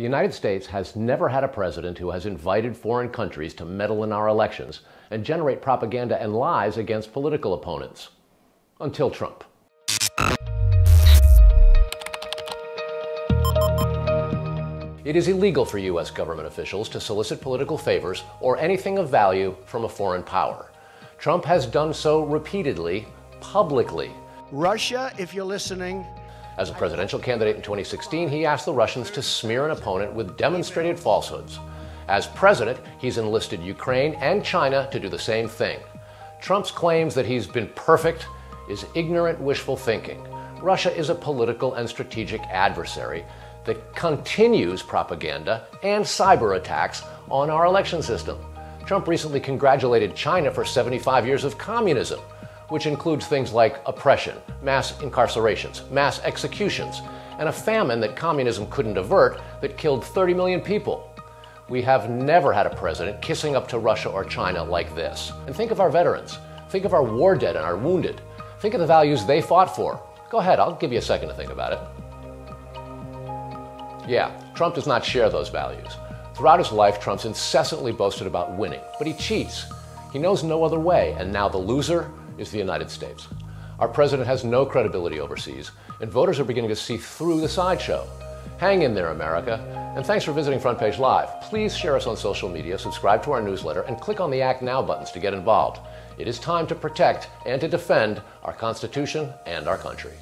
The United States has never had a president who has invited foreign countries to meddle in our elections and generate propaganda and lies against political opponents. Until Trump. It is illegal for U.S. government officials to solicit political favors or anything of value from a foreign power. Trump has done so repeatedly, publicly. Russia, if you're listening. As a presidential candidate in 2016, he asked the Russians to smear an opponent with demonstrated falsehoods. As president, he's enlisted Ukraine and China to do the same thing. Trump's claims that he's been perfect is ignorant wishful thinking. Russia is a political and strategic adversary that continues propaganda and cyber attacks on our election system. Trump recently congratulated China for 75 years of communism, which includes things like oppression, mass incarcerations, mass executions, and a famine that communism couldn't avert that killed 30 million people. We have never had a president kissing up to Russia or China like this. And think of our veterans. Think of our war dead and our wounded. Think of the values they fought for. Go ahead, I'll give you a second to think about it. Yeah, Trump does not share those values. Throughout his life, Trump's incessantly boasted about winning, but he cheats. He knows no other way, and now the loser is the United States. Our president has no credibility overseas, and voters are beginning to see through the sideshow. Hang in there, America, and thanks for visiting Front Page Live. Please share us on social media, subscribe to our newsletter, and click on the Act Now buttons to get involved. It is time to protect and to defend our Constitution and our country.